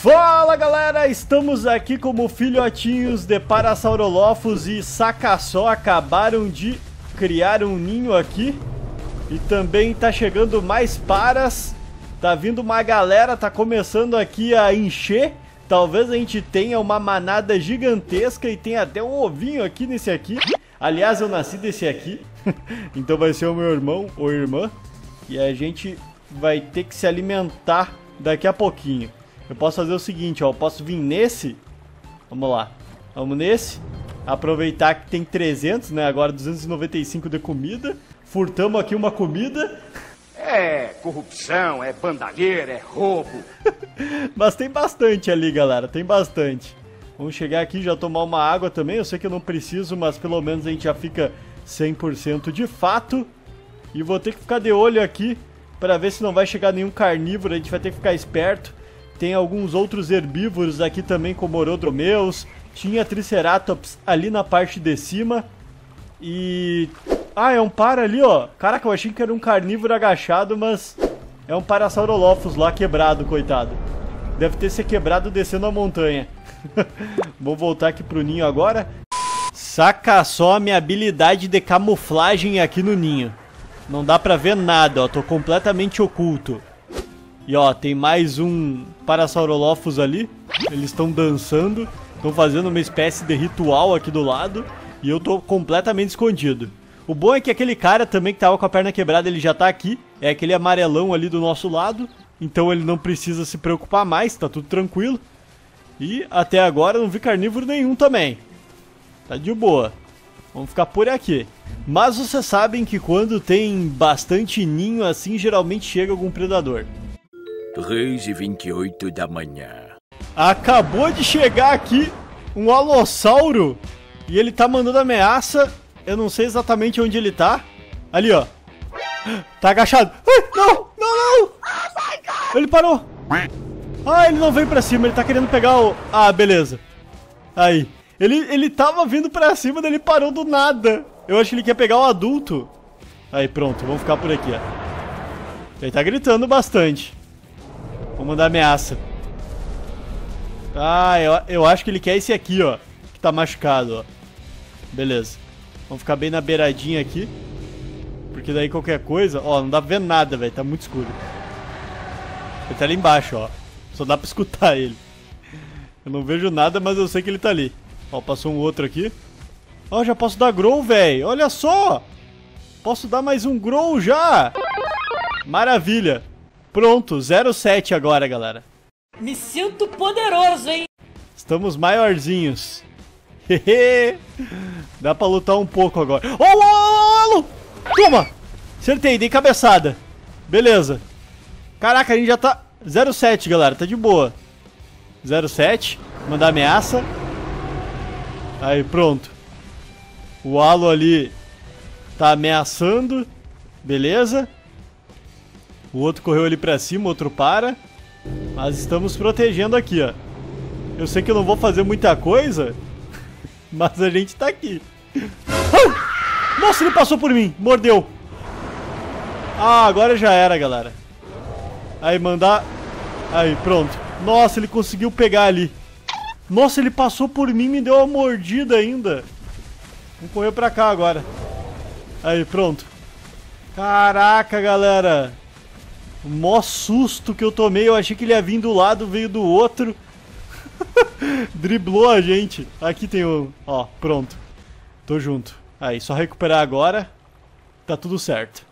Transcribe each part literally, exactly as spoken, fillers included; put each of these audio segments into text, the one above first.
Fala galera, estamos aqui como filhotinhos de Parasaurolophus e Sacassó acabaram de criar um ninho aqui. E também tá chegando mais paras, tá vindo uma galera, tá começando aqui a encher. Talvez a gente tenha uma manada gigantesca e tem até um ovinho aqui nesse aqui. Aliás, eu nasci desse aqui, então vai ser o meu irmão ou irmã. E a gente vai ter que se alimentar daqui a pouquinho. Eu posso fazer o seguinte, ó, eu posso vir nesse, vamos lá, vamos nesse, aproveitar que tem trezentos, né, agora duzentos e noventa e cinco de comida, furtamos aqui uma comida. É corrupção, é bandalheira, é roubo. Mas tem bastante ali, galera, tem bastante. Vamos chegar aqui, já tomar uma água também, eu sei que eu não preciso, mas pelo menos a gente já fica cem por cento de fato. E vou ter que ficar de olho aqui, para ver se não vai chegar nenhum carnívoro, a gente vai ter que ficar esperto. Tem alguns outros herbívoros aqui também, como Orodromeus. Tinha Triceratops ali na parte de cima. E... ah, é um para ali, ó. Caraca, eu achei que era um carnívoro agachado, mas... é um Parasaurolophus lá, quebrado, coitado. Deve ter se quebrado descendo a montanha. Vou voltar aqui pro ninho agora. Saca só a minha habilidade de camuflagem aqui no ninho. Não dá pra ver nada, ó. Tô completamente oculto. E ó, tem mais um Parasaurolophus ali. Eles estão dançando. Estão fazendo uma espécie de ritual aqui do lado. E eu tô completamente escondido. O bom é que aquele cara também que tava com a perna quebrada, ele já tá aqui. É aquele amarelão ali do nosso lado. Então ele não precisa se preocupar mais, tá tudo tranquilo. E até agora eu não vi carnívoro nenhum também. Tá de boa. Vamos ficar por aqui. Mas vocês sabem que quando tem bastante ninho assim, geralmente chega algum predador. três e vinte e oito da manhã. Acabou de chegar aqui um Alossauro e ele tá mandando ameaça. Eu não sei exatamente onde ele tá. Ali, ó. Tá agachado. Ai, não, não, não. Ele parou. Ah, ele não veio pra cima. Ele tá querendo pegar o... ah, beleza. Aí. Ele, ele tava vindo pra cima, daí ele parou do nada. Eu acho que ele quer pegar o adulto. Aí, pronto. Vamos ficar por aqui, ó. Ele tá gritando bastante. Vou mandar ameaça. Ah, eu, eu acho que ele quer esse aqui, ó. Que tá machucado, ó. Beleza. Vamos ficar bem na beiradinha aqui. Porque daí qualquer coisa... ó, não dá pra ver nada, velho. Tá muito escuro. Ele tá ali embaixo, ó. Só dá pra escutar ele. Eu não vejo nada, mas eu sei que ele tá ali. Ó, passou um outro aqui. Ó, já posso dar grow, velho. Olha só! Posso dar mais um grow já! Maravilha! Pronto, zero sete agora, galera. Me sinto poderoso, hein? Estamos maiorzinhos. Dá pra lutar um pouco agora. Oh, oh, oh, oh. Toma! Acertei, dei cabeçada. Beleza. Caraca, a gente já tá... zero sete, galera, tá de boa. zero sete, mandar ameaça. Aí, pronto. O Alo ali tá ameaçando. Beleza. O outro correu ali pra cima, o outro para. Mas estamos protegendo aqui, ó. Eu sei que eu não vou fazer muita coisa, mas a gente tá aqui. Ah! Nossa, ele passou por mim, mordeu. Ah, agora já era, galera. Aí, mandar. Aí, pronto. Nossa, ele conseguiu pegar ali. Nossa, ele passou por mim e me deu uma mordida ainda. Vamos correr pra cá agora. Aí, pronto. Caraca, galera. O maior susto que eu tomei, eu achei que ele ia vir do lado, veio do outro. Driblou a gente. Aqui tem um, ó, pronto. Tô junto. Aí, só recuperar agora. Tá tudo certo.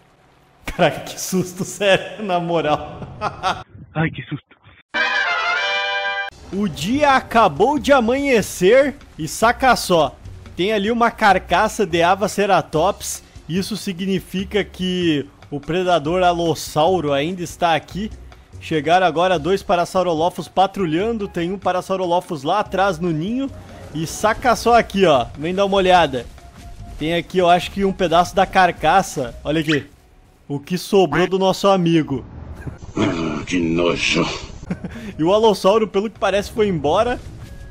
Caraca, que susto, sério, na moral. Ai, que susto. O dia acabou de amanhecer e saca só. Tem ali uma carcaça de Avaceratops. Isso significa que... o predador Alossauro ainda está aqui. Chegaram agora dois Parasaurolophus patrulhando. Tem um Parasaurolophus lá atrás no ninho. E saca só aqui, ó. Vem dar uma olhada. Tem aqui, eu acho que um pedaço da carcaça. Olha aqui. O que sobrou do nosso amigo. Que nojo. E o Alossauro, pelo que parece, foi embora.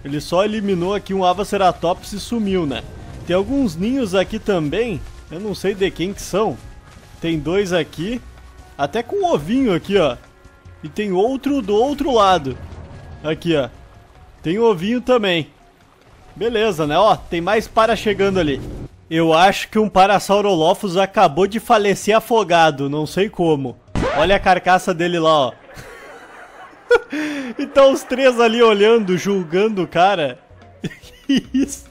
Ele só eliminou aqui um Avaceratops e sumiu, né? Tem alguns ninhos aqui também. Eu não sei de quem que são. Tem dois aqui, até com um ovinho aqui, ó. E tem outro do outro lado. Aqui, ó. Tem um ovinho também. Beleza, né? Ó, tem mais para chegando ali. Eu acho que um Parasaurolophus acabou de falecer afogado, não sei como. Olha a carcaça dele lá, ó. E tá os três ali olhando, julgando o cara. Que isso?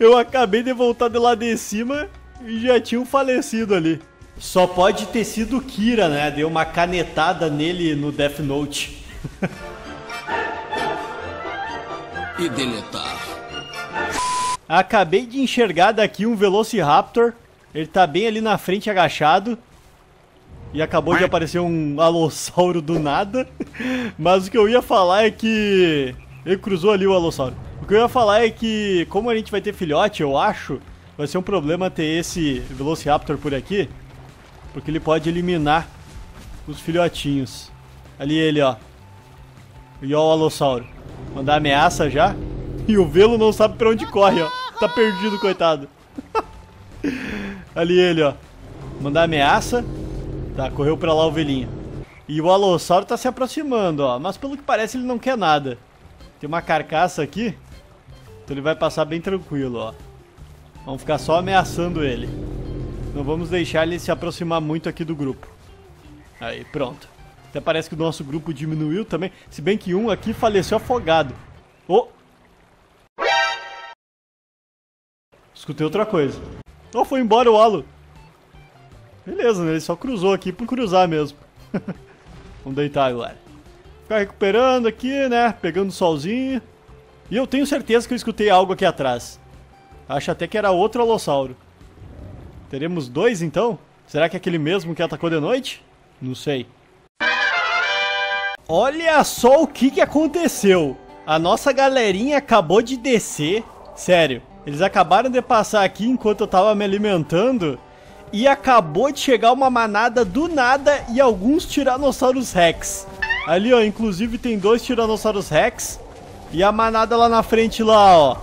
Eu acabei de voltar de lá de cima e já tinha um falecido ali. Só pode ter sido Kira, né? Deu uma canetada nele no Death Note. E deletar. Acabei de enxergar daqui um Velociraptor. Ele tá bem ali na frente, agachado. E acabou de aparecer um Alossauro do nada. Mas o que eu ia falar é que... Ele cruzou ali o Alossauro. O que eu ia falar é que, como a gente vai ter filhote, eu acho, vai ser um problema ter esse Velociraptor por aqui. Porque ele pode eliminar os filhotinhos. Ali ele, ó. E ó o Alossauro. Mandar ameaça já. E o Velo não sabe pra onde corre, ó. Tá perdido, coitado. Ali ele, ó. Mandar ameaça. Tá, correu pra lá o velhinho. E o Alossauro tá se aproximando, ó. Mas pelo que parece ele não quer nada. Tem uma carcaça aqui. Então ele vai passar bem tranquilo, ó. Vamos ficar só ameaçando ele. Não vamos deixar ele se aproximar muito aqui do grupo. Aí, pronto. Até parece que o nosso grupo diminuiu também. Se bem que um aqui faleceu afogado. Oh! Escutei outra coisa. Oh, foi embora o Alo. Beleza, né? Ele só cruzou aqui por cruzar mesmo. Vamos deitar agora. Ficar recuperando aqui, né? Pegando o solzinho. E eu tenho certeza que eu escutei algo aqui atrás. Acho até que era outro Alossauro. Teremos dois, então? Será que é aquele mesmo que atacou de noite? Não sei. Olha só o que, que aconteceu. A nossa galerinha acabou de descer. Sério. Eles acabaram de passar aqui enquanto eu tava me alimentando. E acabou de chegar uma manada do nada e alguns Tiranossauros Rex. Ali, ó, inclusive tem dois Tiranossauros Rex. E a manada lá na frente, lá, ó.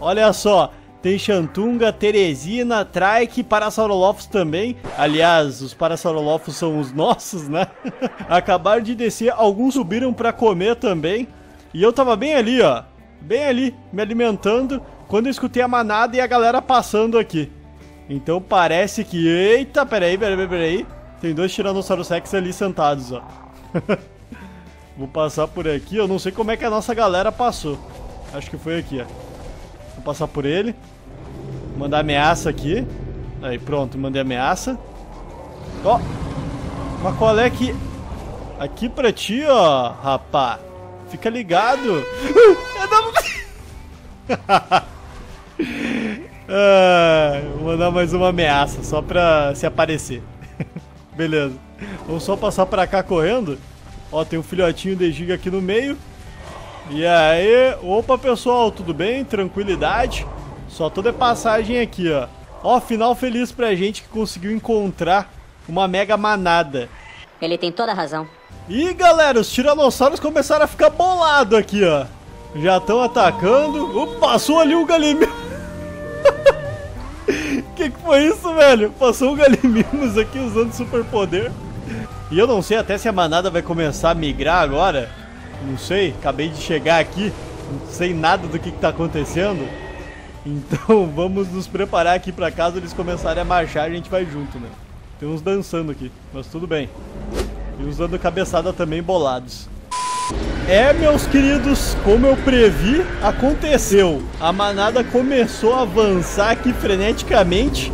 Olha só, tem Xantunga, Teresina, Trike, Parasaurolophus também. Aliás, os Parasaurolophus são os nossos, né? Acabaram de descer, alguns subiram pra comer também. E eu tava bem ali, ó. Bem ali, me alimentando, quando eu escutei a manada e a galera passando aqui. Então parece que... Eita, peraí, peraí, peraí. Tem dois Tiranossauros Rex ali sentados, ó. Vou passar por aqui. Eu não sei como é que a nossa galera passou. Acho que foi aqui, ó. Vou passar por ele. Mandar ameaça aqui. Aí, pronto, mandei ameaça. Ó. Mas qual é que... Aqui pra ti, ó, rapá. Fica ligado. Ah, vou mandar mais uma ameaça, só pra se aparecer. Beleza. Vamos só passar pra cá correndo. Ó, tem um filhotinho de giga aqui no meio. E aí... Opa, pessoal, tudo bem? Tranquilidade? Só tô de passagem aqui, ó. Ó, final feliz pra gente que conseguiu encontrar uma mega manada. Ele tem toda a razão. Ih, galera, os tiranossauros começaram a ficar bolado aqui, ó. Já estão atacando. Opa, passou ali o Galimimus. Que que foi isso, velho? Passou o Galimimus aqui usando superpoder. E eu não sei até se a manada vai começar a migrar agora. Não sei, acabei de chegar aqui. Não sei nada do que que tá acontecendo. Então vamos nos preparar aqui pra caso eles começarem a marchar, a gente vai junto, né? Tem uns dançando aqui, mas tudo bem. E usando cabeçada também bolados. É, meus queridos, como eu previ, aconteceu. A manada começou a avançar aqui freneticamente.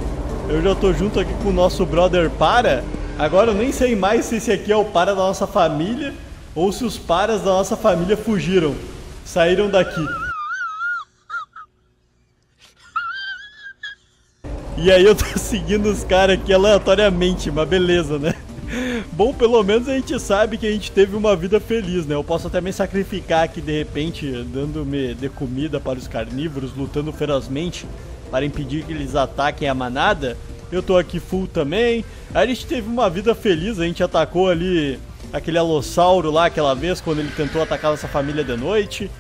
Eu já tô junto aqui com o nosso brother Para. Agora eu nem sei mais se esse aqui é o Para da nossa família ou se os Paras da nossa família fugiram, saíram daqui. E aí eu tô seguindo os caras aqui aleatoriamente, mas beleza, né? Bom, pelo menos a gente sabe que a gente teve uma vida feliz, né? Eu posso até me sacrificar aqui de repente, dando-me de comida para os carnívoros, lutando ferozmente para impedir que eles ataquem a manada. Eu tô aqui full também. A gente teve uma vida feliz, a gente atacou ali aquele Alossauro lá aquela vez, quando ele tentou atacar nossa família de noite.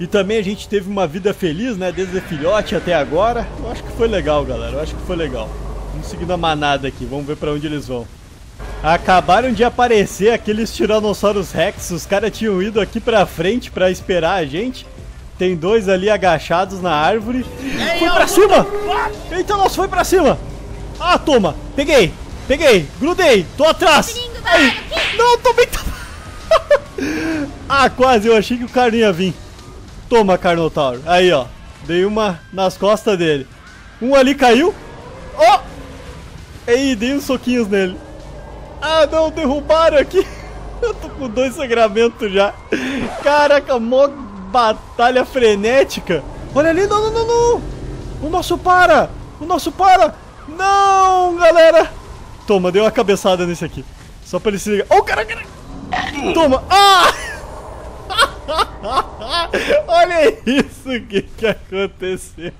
E também a gente teve uma vida feliz, né? Desde filhote até agora. Eu acho que foi legal, galera. Eu acho que foi legal. Vamos seguindo a manada aqui, vamos ver para onde eles vão. Acabaram de aparecer aqueles Tiranossauros Rex, os caras tinham ido aqui pra frente pra esperar a gente. Tem dois ali agachados na árvore. Ei, foi pra cima! Tô... Eita, nossa, foi pra cima! Ah, toma! Peguei! Peguei! Grudei! Tô atrás! Aí. Não, também tá... Ah, quase! Eu achei que o cara ia vir. Toma, Carnotauro. Aí, ó. Dei uma nas costas dele. Um ali caiu. Ó! Oh! Ei, dei uns soquinhos nele. Ah, não, derrubaram aqui. Eu tô com dois sangramentos já. Caraca, mó batalha frenética. Olha ali, não, não, não, não. O nosso para. O nosso para. Não, galera. Toma, dei uma cabeçada nesse aqui. Só pra ele se ligar. Oh, caraca. Toma. Ah! Olha isso que que aconteceu.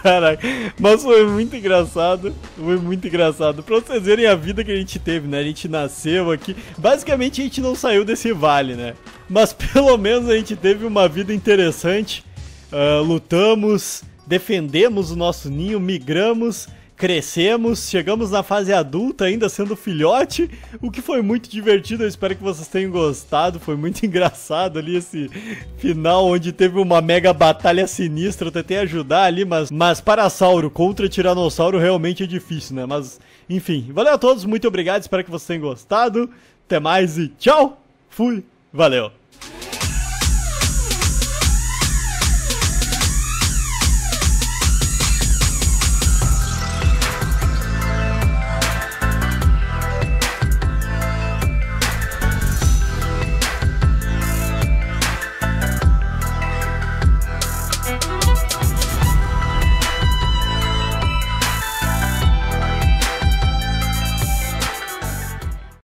Caraca, mas foi muito engraçado, foi muito engraçado. Pra vocês verem a vida que a gente teve, né? A gente nasceu aqui, basicamente a gente não saiu desse vale, né? Mas pelo menos a gente teve uma vida interessante. uh, Lutamos, defendemos o nosso ninho, migramos, crescemos, chegamos na fase adulta ainda sendo filhote, o que foi muito divertido. Eu espero que vocês tenham gostado, foi muito engraçado ali esse final onde teve uma mega batalha sinistra. Eu tentei ajudar ali, mas, mas Parasauro contra Tiranossauro realmente é difícil, né? Mas enfim, valeu a todos, muito obrigado, espero que vocês tenham gostado, até mais e tchau, fui, valeu!